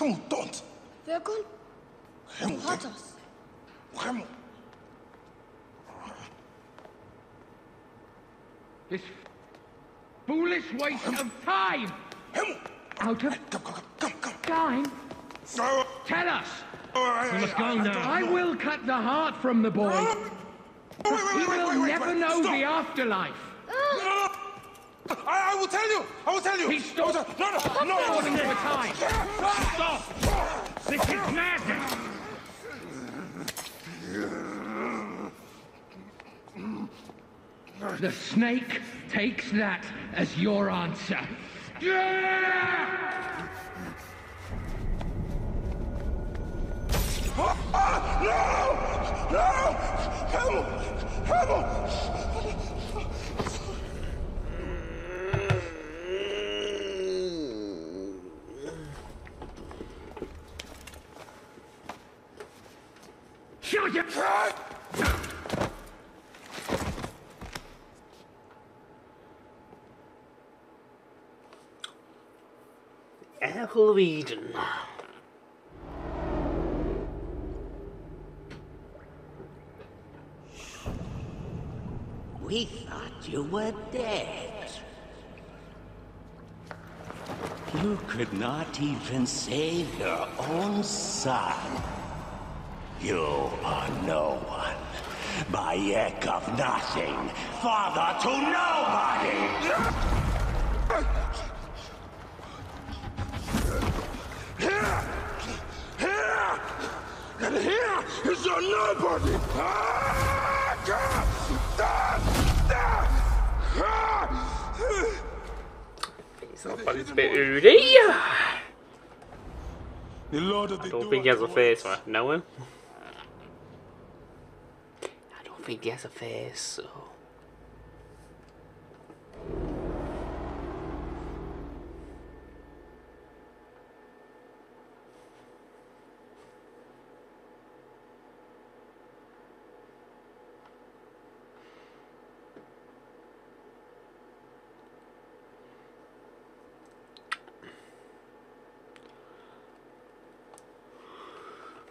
Don't. They're gone. Hurt us. This foolish waste of time. Out of time? Tell us. You must go now. I will cut the heart from the boy. He will never know the afterlife. I will tell you! I will tell you! He stopped! No, no, no! No, no, no! Stop! This is madness! The snake takes that as your answer. No! No! Help! Help! Shut your trap! Apple of Eden. We thought you were dead. You could not even save your own son. You are no one. Bayek of nothing. Father to nobody! Here! Here! And here is your nobody! I don't think he has a face, right? Know him? I think he has a face, so...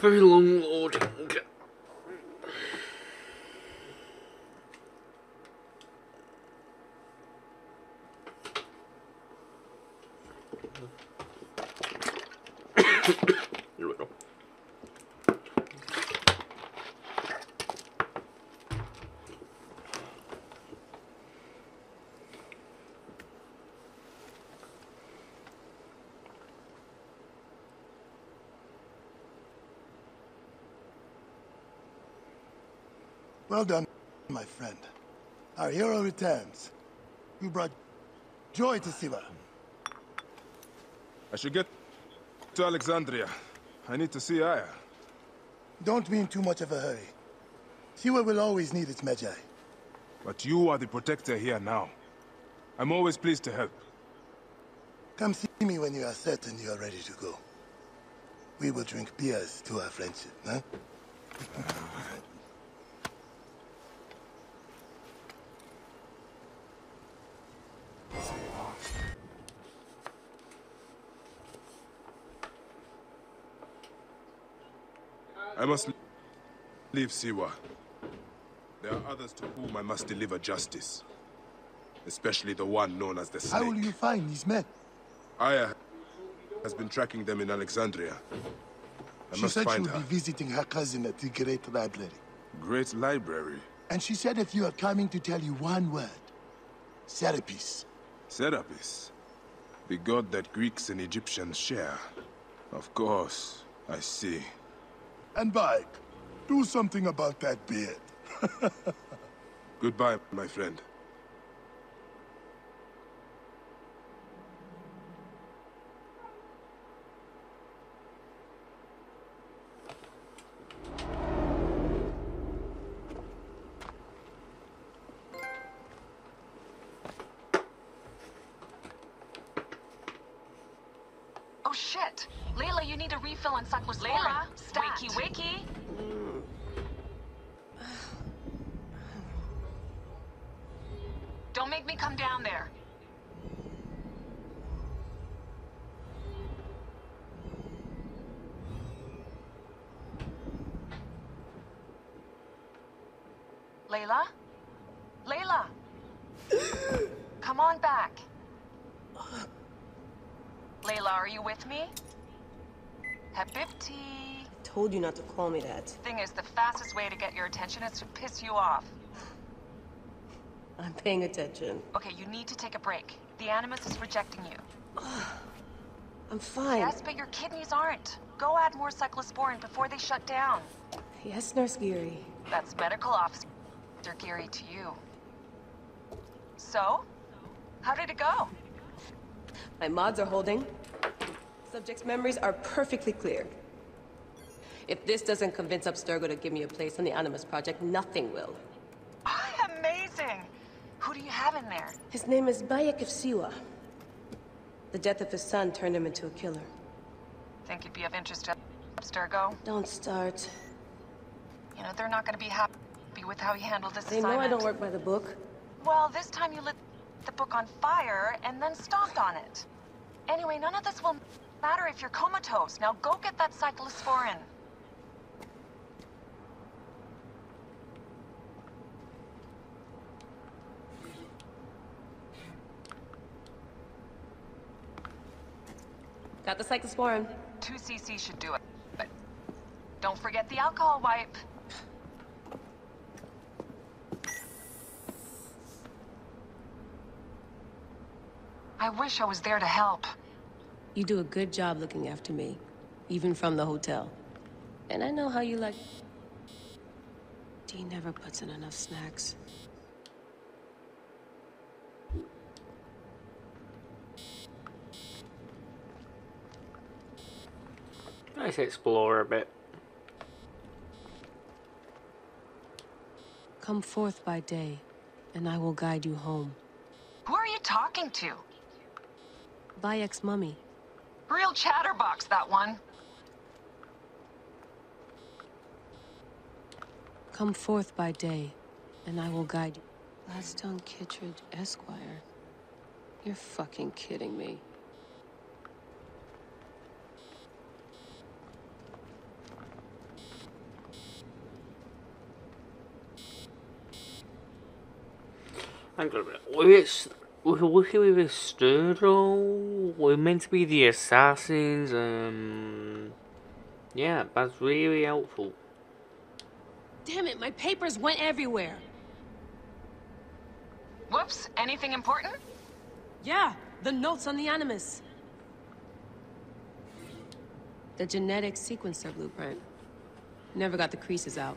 Very long loading. Well done, my friend. Our hero returns. You brought joy to Siwa. I should get to Alexandria. I need to see Aya. Don't be in too much of a hurry. Siwa will always need its Medjay. But you are the protector here now. I'm always pleased to help. Come see me when you are certain you are ready to go. We will drink beers to our friendship, huh? I must leave Siwa. There are others to whom I must deliver justice. Especially the one known as the Snake. How will you find these men? Aya has been tracking them in Alexandria. She said she would be visiting her cousin at the Great Library. Great Library? And she said if you are coming to tell you one word. Serapis. Serapis? The god that Greeks and Egyptians share. Of course, I see. And Bayek, do something about that beard. Goodbye, my friend. Oh shit! Layla, you need a refill on Saku's Layla! Wakey, wakey! Don't make me come down there! Layla? Layla! Come on back. Layla, are you with me? Hepipti. Told you not to call me that. Thing is, the fastest way to get your attention is to piss you off. I'm paying attention. Okay, you need to take a break. The Animus is rejecting you. I'm fine. Yes, but your kidneys aren't. Go add more cyclosporin before they shut down. Yes, Nurse Geary. That's medical officer Geary to you. So, how did it go? My mods are holding. Subject's memories are perfectly clear. If this doesn't convince Abstergo to give me a place on the Animus project, nothing will. Amazing! Who do you have in there? His name is Bayek of Siwa. The death of his son turned him into a killer. Think you'd be of interest to Abstergo? Don't start. You know, they're not going to be happy with how you handled this assignment. They know I don't work by the book. Well, this time you lit the book on fire and then stomped on it. Anyway, none of this will matter if you're comatose. Now go get that cyclosporin. Got the cyclosporin. 2 cc should do it. But don't forget the alcohol wipe. I wish I was there to help. You do a good job looking after me, even from the hotel. And I know how you like... Dean never puts in enough snacks. Nice explore a bit. Come forth by day, and I will guide you home. Who are you talking to? Bayek's mummy. Real chatterbox, that one. Come forth by day, and I will guide you. Laston Kittridge, Esquire. You're fucking kidding me. I'm gonna we're working with Abstergo. We're meant to be the assassins. Yeah, that's really helpful. Damn it, my papers went everywhere. Whoops, anything important? Yeah, the notes on the Animus. The genetic sequencer blueprint. Never got the creases out.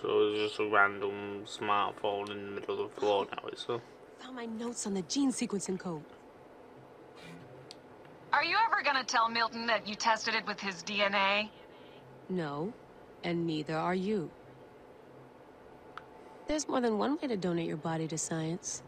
So it's just a random smartphone in the middle of the floor now, so. Found my notes on the gene sequencing code. Are you ever gonna tell Milton that you tested it with his DNA? No, and neither are you. There's more than one way to donate your body to science.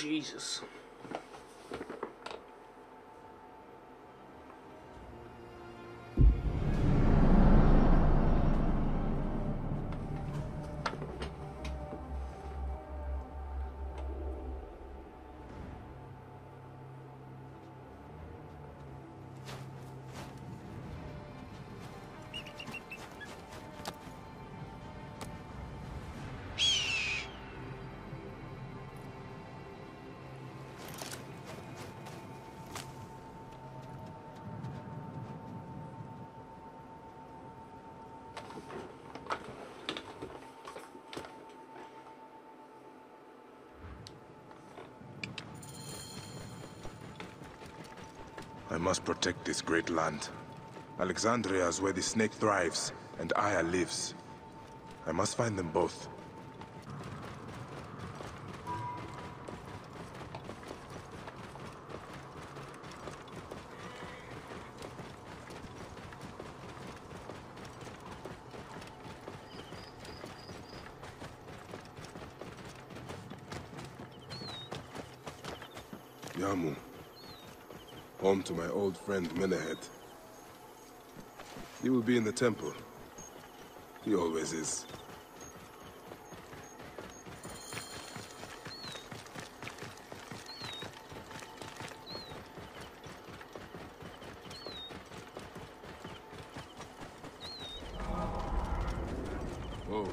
Jesus. I must protect this great land. Alexandria is where the snake thrives, and Aya lives. I must find them both. Yamu. Home to my old friend, Menahed. He will be in the temple. He always is. Whoa.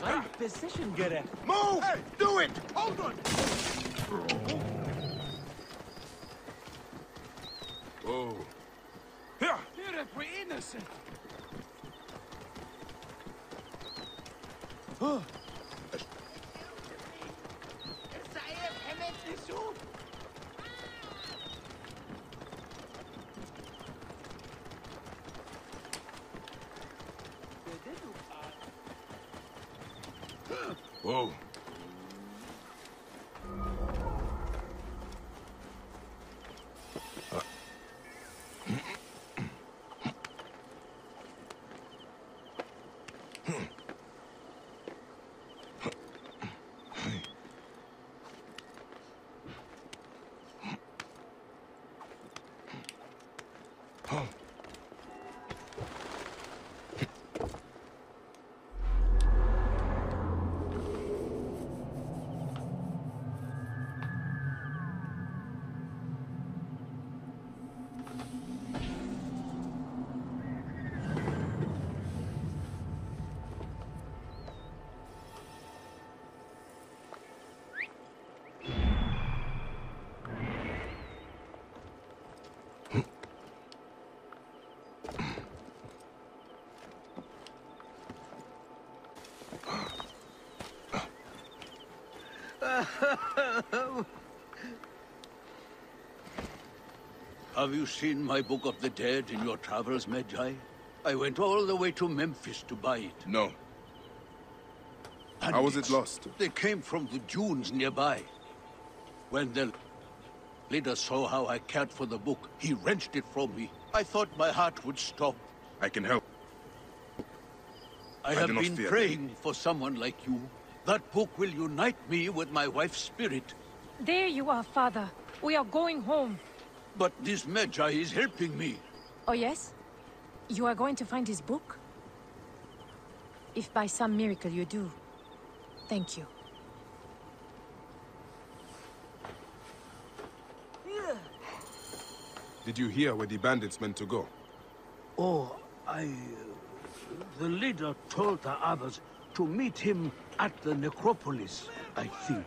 Great position, getter. Move! Hey, do it! Hold on! Oh. Here! Here if we're innocent! Oh. Whoa. Have you seen my Book of the Dead in your travels, Medjay? I went all the way to Memphis to buy it. No. Bandits. How was it lost? They came from the dunes nearby. When the leader saw how I cared for the book, he wrenched it from me. I thought my heart would stop. I can help. I have been praying for someone like you. That book will unite me with my wife's spirit. There you are, Father. We are going home. But this Medjay is helping me. Oh, yes? You are going to find his book? If by some miracle you do, thank you. Did you hear where the bandits meant to go? Oh, the leader told the others to meet him at the necropolis, I think.